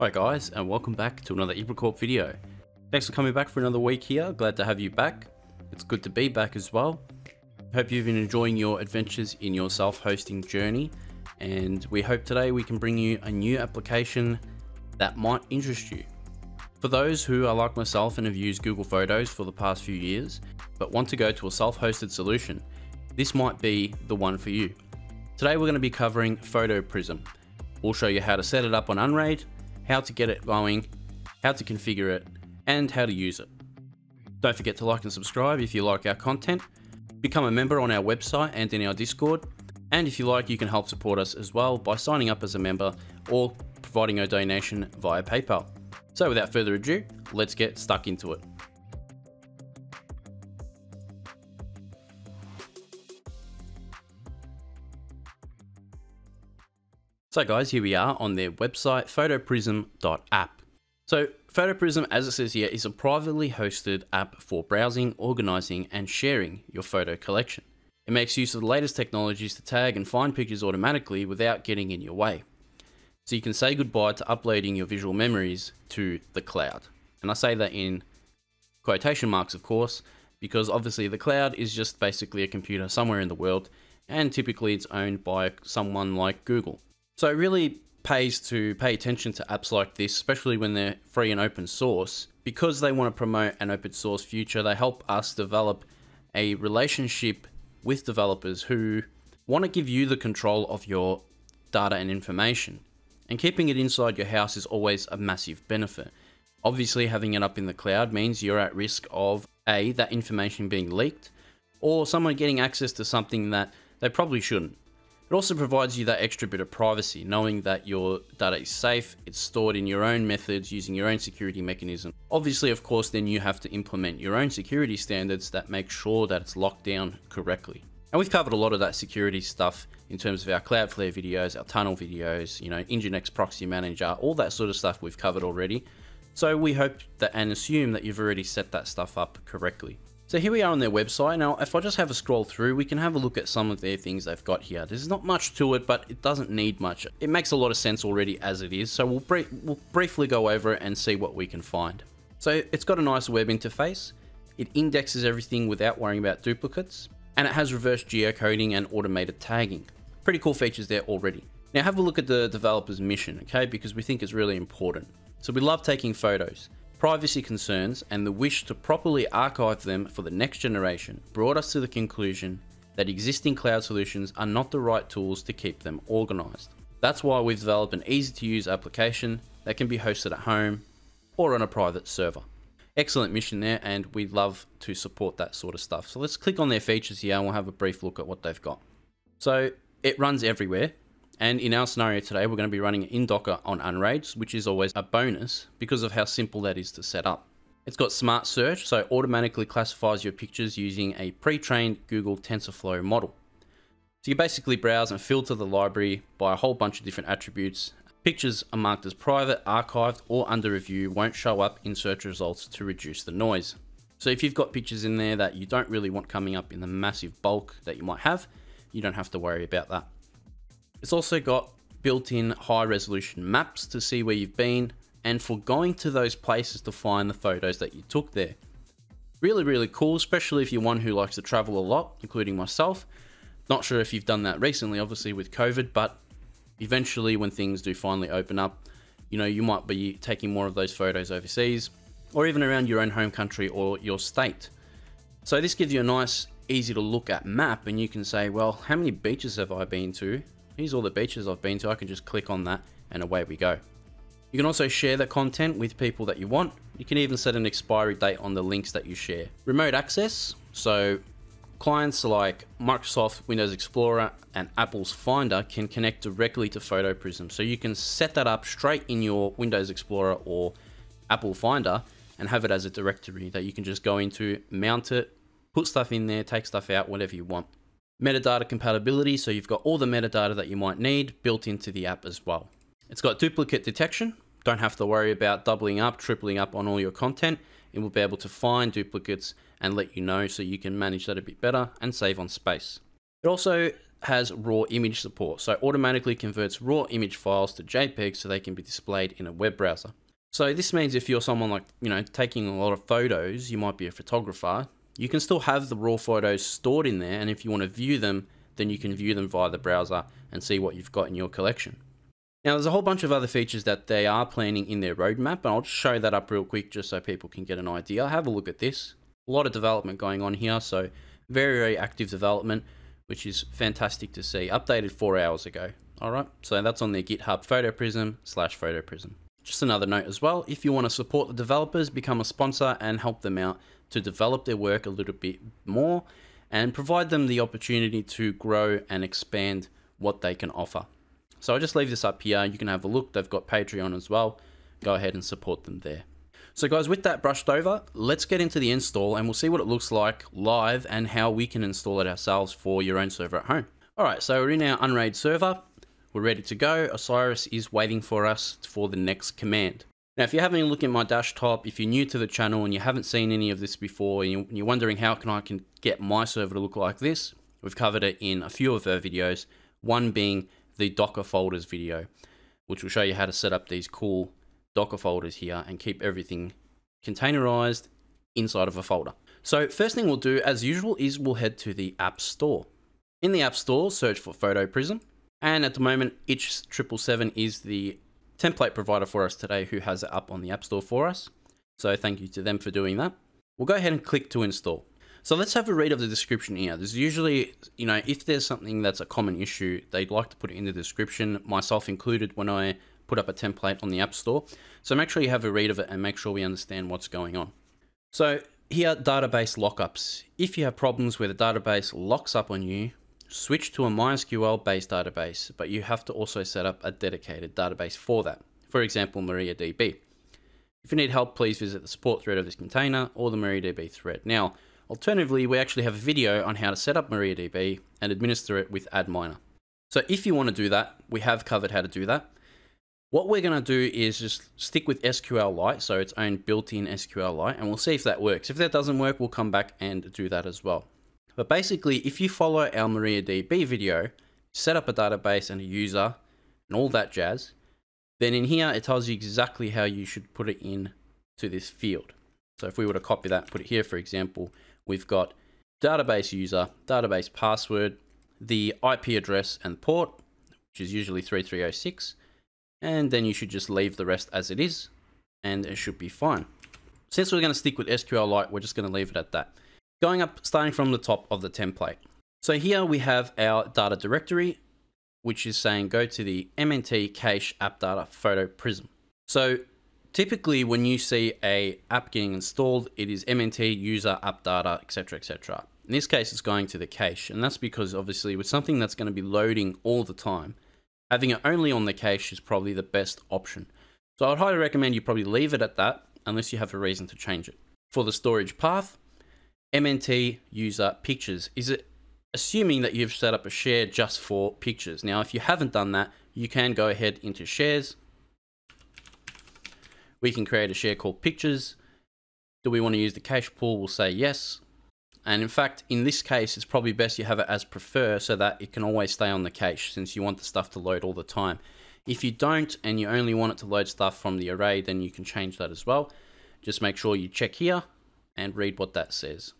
Hi guys, and welcome back to another Ibracorp video. Thanks for coming back for another week here. Glad to have you back. It's good to be back as well. Hope you've been enjoying your adventures in your self-hosting journey, and we hope today we can bring you a new application that might interest you. For those who are like myself and have used Google Photos for the past few years, but want to go to a self-hosted solution, this might be the one for you. Today we're going to be covering PhotoPrism. We'll show you how to set it up on Unraid, how to get it going, how to configure it, and how to use it. Don't forget to like and subscribe if you like our content, become a member on our website and in our Discord, and if you like, you can help support us as well by signing up as a member or providing a donation via PayPal. So without further ado, let's get stuck into it. So guys, here we are on their website, photoprism.app. So PhotoPrism, as it says here, is a privately hosted app for browsing, organizing, and sharing your photo collection. It makes use of the latest technologies to tag and find pictures automatically without getting in your way. So you can say goodbye to uploading your visual memories to the cloud. And I say that in quotation marks, of course, because obviously the cloud is just basically a computer somewhere in the world, and typically it's owned by someone like Google. So it really pays to pay attention to apps like this, especially when they're free and open source, because they want to promote an open source future. They help us develop a relationship with developers who want to give you the control of your data and information. And keeping it inside your house is always a massive benefit. Obviously, having it up in the cloud means you're at risk of A, that information being leaked, or someone getting access to something that they probably shouldn't. It also provides you that extra bit of privacy, knowing that your data is safe, it's stored in your own methods, using your own security mechanism. Obviously, of course, then you have to implement your own security standards that make sure that it's locked down correctly. And we've covered a lot of that security stuff in terms of our Cloudflare videos, our tunnel videos, you know, Nginx Proxy Manager, all that sort of stuff we've covered already. So we hope that and assume that you've already set that stuff up correctly. So here we are on their website. Now, if I just have a scroll through, we can have a look at some of their things they've got here. There's not much to it, but it doesn't need much. It makes a lot of sense already as it is. So we'll briefly go over it and see what we can find. So it's got a nice web interface. It indexes everything without worrying about duplicates, and it has reverse geocoding and automated tagging. Pretty cool features there already. Now have a look at the developer's mission, okay? Because we think it's really important. So we love taking photos. Privacy concerns and the wish to properly archive them for the next generation brought us to the conclusion that existing cloud solutions are not the right tools to keep them organized. That's why we've developed an easy to use application that can be hosted at home or on a private server. Excellent mission there, and we love to support that sort of stuff. So let's click on their features here and we'll have a brief look at what they've got. So it runs everywhere. And in our scenario today, we're going to be running it in Docker on Unraid, which is always a bonus because of how simple that is to set up. It's got smart search, so it automatically classifies your pictures using a pre-trained Google TensorFlow model. So you basically browse and filter the library by a whole bunch of different attributes. Pictures are marked as private, archived, or under review won't show up in search results to reduce the noise. So if you've got pictures in there that you don't really want coming up in the massive bulk that you might have, you don't have to worry about that. It's also got built-in high-resolution maps to see where you've been and for going to those places to find the photos that you took there. Really, really cool, especially if you're one who likes to travel a lot, including myself. Not sure if you've done that recently, obviously with COVID, but eventually when things do finally open up, you know, you might be taking more of those photos overseas or even around your own home country or your state. So this gives you a nice, easy to look at map, and you can say, well, how many beaches have I been to? Here's all the beaches I've been to. I can just click on that and away we go. You can also share the content with people that you want. You can even set an expiry date on the links that you share. Remote access. So clients like Microsoft Windows Explorer and Apple's Finder can connect directly to PhotoPrism. So you can set that up straight in your Windows Explorer or Apple Finder and have it as a directory that you can just go into, mount it, put stuff in there, take stuff out, whatever you want. Metadata compatibility, so you've got all the metadata that you might need built into the app as well. It's got duplicate detection. Don't have to worry about doubling up, tripling up on all your content. It will be able to find duplicates and let you know so you can manage that a bit better and save on space. It also has raw image support, so automatically converts raw image files to JPEG so they can be displayed in a web browser. So this means if you're someone like, you know, taking a lot of photos, you might be a photographer, you can still have the raw photos stored in there, and if you want to view them, then you can view them via the browser and see what you've got in your collection. Now there's a whole bunch of other features that they are planning in their roadmap, and I'll just show that up real quick just so people can get an idea. Have a look at this. A lot of development going on here, so very, very active development, which is fantastic to see. Updated 4 hours ago. All right, so that's on their GitHub, photoprism/photoprism. Just another note as well, if you want to support the developers, become a sponsor and help them out to develop their work a little bit more and provide them the opportunity to grow and expand what they can offer. So I'll just leave this up here. You can have a look. They've got Patreon as well. Go ahead and support them there. So guys, with that brushed over, let's get into the install and we'll see what it looks like live and how we can install it ourselves for your own server at home. All right, so we're in our Unraid server. We're ready to go. Osiris is waiting for us for the next command. Now, if you're having a look at my dash top, if you're new to the channel and you haven't seen any of this before, and you're wondering how I can get my server to look like this, we've covered it in a few of our videos, one being the Docker folders video, which will show you how to set up these cool Docker folders here and keep everything containerized inside of a folder. So first thing we'll do, as usual, is we'll head to the App Store. In the App Store, search for PhotoPrism. And at the moment, itch777 is the template provider for us today who has it up on the App Store for us. So thank you to them for doing that. We'll go ahead and click to install. So let's have a read of the description here. There's usually, you know, if there's something that's a common issue, they'd like to put it in the description, myself included when I put up a template on the App Store. So make sure you have a read of it and make sure we understand what's going on. So here, database lockups. If you have problems where the database locks up on you, switch to a MySQL based database, but you have to also set up a dedicated database for that. For example, MariaDB. If you need help, please visit the support thread of this container or the MariaDB thread. Now, alternatively, we actually have a video on how to set up MariaDB and administer it with Adminer. So if you want to do that, we have covered how to do that. What we're going to do is just stick with SQLite, so its own built-in SQLite, and we'll see if that works. If that doesn't work, we'll come back and do that as well. But basically, if you follow our MariaDB video, set up a database and a user and all that jazz, then in here, it tells you exactly how you should put it in to this field. So if we were to copy that, put it here, for example, we've got database user, database password, the IP address and port, which is usually 3306. And then you should just leave the rest as it is, and it should be fine. Since we're going to stick with SQLite, we're just going to leave it at that. Going up, starting from the top of the template. So here we have our data directory, which is saying go to the MNT cache app data PhotoPrism. So typically when you see a app getting installed, it is MNT user app data, etc., etc. In this case, it's going to the cache, and that's because obviously with something that's going to be loading all the time, having it only on the cache is probably the best option. So I would highly recommend you probably leave it at that unless you have a reason to change it. For the storage path, MNT user pictures is it assuming that you've set up a share just for pictures. Now, if you haven't done that, you can go ahead into shares. We can create a share called pictures. Do we want to use the cache pool? We'll say yes. And in fact, in this case, it's probably best you have it as prefer so that it can always stay on the cache since you want the stuff to load all the time. If you don't and you only want it to load stuff from the array, then you can change that as well. Just make sure you check here and read what that says.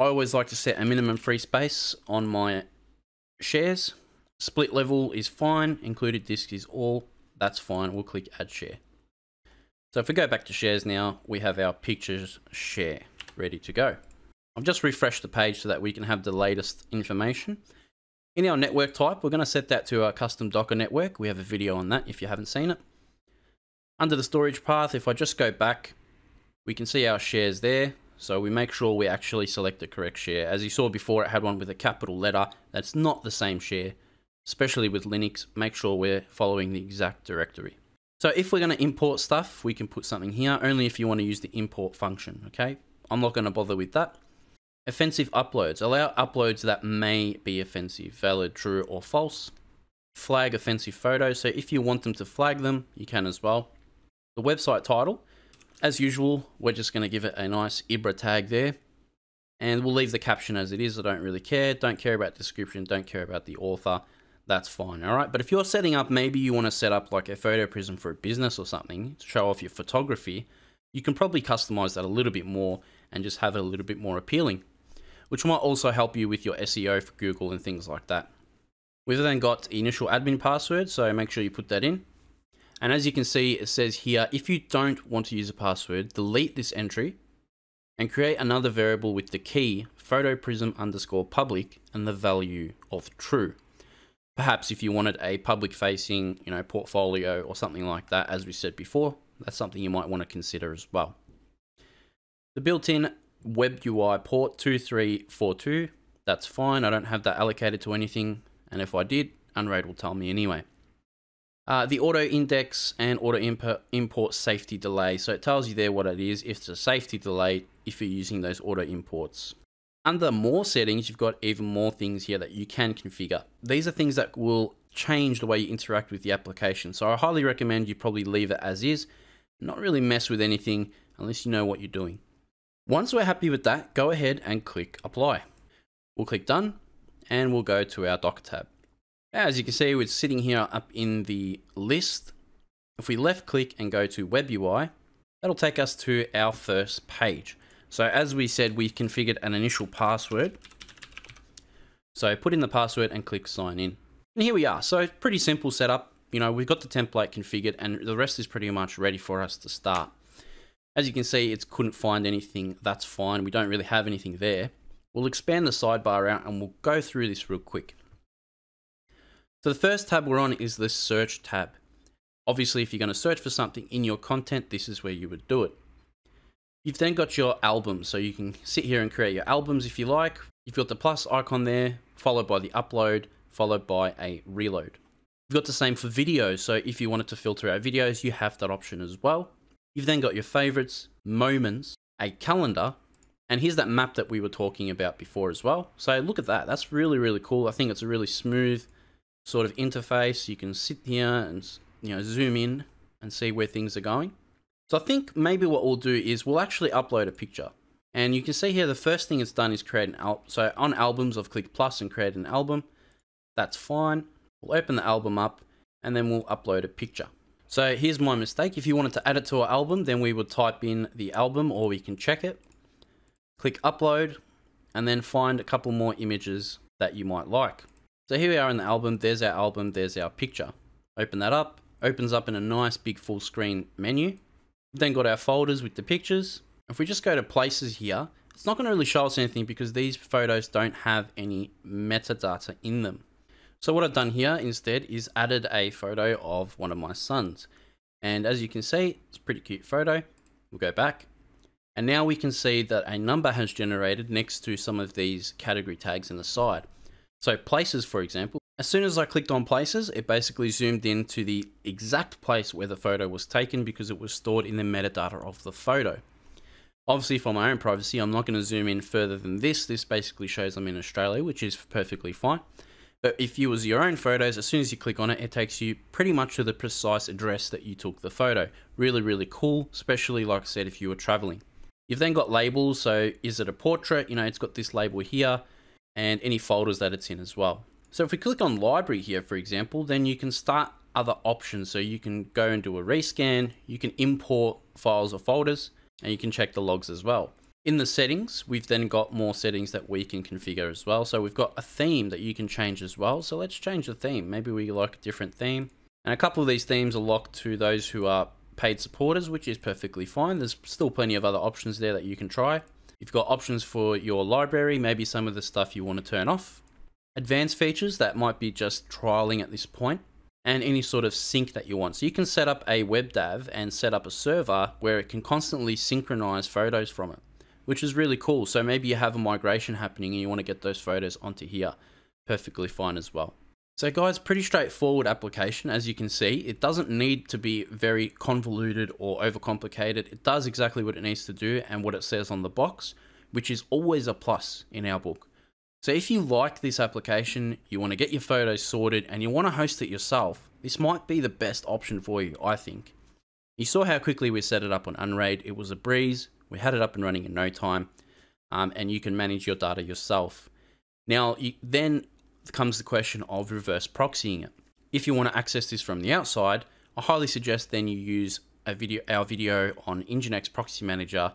I always like to set a minimum free space on my shares. Split level is fine. Included disk is all. That's fine. We'll click add share. So if we go back to shares now, we have our pictures share ready to go. I've just refreshed the page so that we can have the latest information. In our network type, we're going to set that to our custom Docker network. We have a video on that if you haven't seen it. Under the storage path, if I just go back, we can see our shares there. So we make sure we actually select the correct share. As you saw before, it had one with a capital letter. That's not the same share, especially with Linux. Make sure we're following the exact directory. So if we're going to import stuff, we can put something here only if you want to use the import function. Okay, I'm not going to bother with that. Offensive uploads, allow uploads that may be offensive, valid, true or false. Flag offensive photos, so if you want them to flag them, you can as well. The website title, as usual, we're just going to give it a nice Ibra tag there. And we'll leave the caption as it is. I don't really care. Don't care about description. Don't care about the author. That's fine. All right. But if you're setting up, maybe you want to set up like a PhotoPrism for a business or something to show off your photography, you can probably customize that a little bit more and just have it a little bit more appealing, which might also help you with your SEO for Google and things like that. We've then got initial admin password. So make sure you put that in. And as you can see, it says here, if you don't want to use a password, delete this entry and create another variable with the key photoprism_public and the value of true. Perhaps if you wanted a public facing, you know, portfolio or something like that, as we said before, that's something you might want to consider as well. The built-in web UI port 2342, that's fine. I don't have that allocated to anything. And if I did, Unraid will tell me anyway. The auto index and auto import safety delay. So it tells you there what it is, if it's a safety delay, if you're using those auto imports. Under more settings, you've got even more things here that you can configure. These are things that will change the way you interact with the application. So I highly recommend you probably leave it as is, not really mess with anything unless you know what you're doing. Once we're happy with that, go ahead and click apply. We'll click done and we'll go to our Docker tab. As you can see, we're sitting here up in the list. If we left click and go to web UI, that'll take us to our first page. So as we said, we've configured an initial password. So put in the password and click sign in. And here we are. So pretty simple setup. You know, we've got the template configured and the rest is pretty much ready for us to start. As you can see, it couldn't find anything. That's fine. We don't really have anything there. We'll expand the sidebar out and we'll go through this real quick. So the first tab we're on is the search tab. Obviously, if you're going to search for something in your content, this is where you would do it. You've then got your albums, so you can sit here and create your albums if you like. You've got the plus icon there, followed by the upload, followed by a reload. You've got the same for videos, so if you wanted to filter out videos, you have that option as well. You've then got your favorites, moments, a calendar, and here's that map that we were talking about before as well. So look at that. That's really, really cool. I think it's a really smooth sort of interface. You can sit here and, you know, zoom in and see where things are going. So I think maybe what we'll do is we'll actually upload a picture, and you can see here the first thing it's done is create an album. So on albums, I've clicked plus and create an album. That's fine. We'll open the album up and then we'll upload a picture. So here's my mistake. If you wanted to add it to our album, then we would type in the album, or we can check it, click upload, and then find a couple more images that you might like. So here we are in the album, there's our picture. Open that up, opens up in a nice big full screen menu. Then got our folders with the pictures. If we just go to places here, it's not gonna really show us anything because these photos don't have any metadata in them. So what I've done here instead is added a photo of one of my sons. And as you can see, it's a pretty cute photo. We'll go back. And now we can see that a number has generated next to some of these category tags in the side. So places, for example, as soon as I clicked on places, it basically zoomed in to the exact place where the photo was taken because it was stored in the metadata of the photo. Obviously for my own privacy, I'm not going to zoom in further than this. This basically shows I'm in Australia, which is perfectly fine. But if you was your own photos, as soon as you click on it, it takes you pretty much to the precise address that you took the photo. Really, really cool, especially like I said, if you were traveling. You've then got labels. So is it a portrait? You know, it's got this label here, and any folders that it's in as well. So if we click on library here, for example, then you can start other options. So you can go and do a rescan, you can import files or folders, and you can check the logs as well. In the settings, we've then got more settings that we can configure as well. So we've got a theme that you can change as well. So let's change the theme. Maybe we like a different theme. And a couple of these themes are locked to those who are paid supporters, which is perfectly fine. There's still plenty of other options there that you can try. You've got options for your library, maybe some of the stuff you want to turn off. Advanced features, that might be just trialing at this point, and any sort of sync that you want. So you can set up a WebDAV and set up a server where it can constantly synchronize photos from it, which is really cool. So maybe you have a migration happening and you want to get those photos onto here. Perfectly fine as well. So guys, pretty straightforward application. As you can see, it doesn't need to be very convoluted or overcomplicated. It does exactly what it needs to do and what it says on the box, which is always a plus in our book. So if you like this application, you want to get your photos sorted and you want to host it yourself, this might be the best option for you, I think. You saw how quickly we set it up on Unraid. It was a breeze. We had it up and running in no time. and you can manage your data yourself. Now, then comes the question of reverse proxying it. If you want to access this from the outside, I highly suggest then you use our video on Nginx Proxy Manager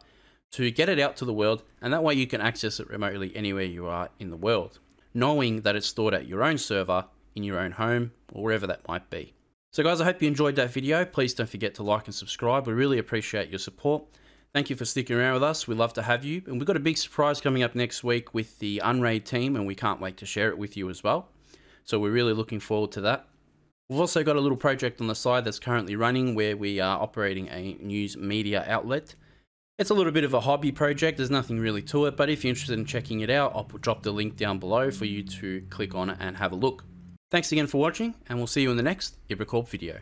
to get it out to the world, and that way you can access it remotely anywhere you are in the world, knowing that it's stored at your own server, in your own home, or wherever that might be. So guys, I hope you enjoyed that video. Please don't forget to like and subscribe. We really appreciate your support. Thank you for sticking around with us. We love to have you. And we've got a big surprise coming up next week with the Unraid team, and we can't wait to share it with you as well. So we're really looking forward to that. We've also got a little project on the side that's currently running where we are operating a news media outlet. It's a little bit of a hobby project. There's nothing really to it, but if you're interested in checking it out, I'll drop the link down below for you to click on it and have a look. Thanks again for watching, and we'll see you in the next Ibracorp video.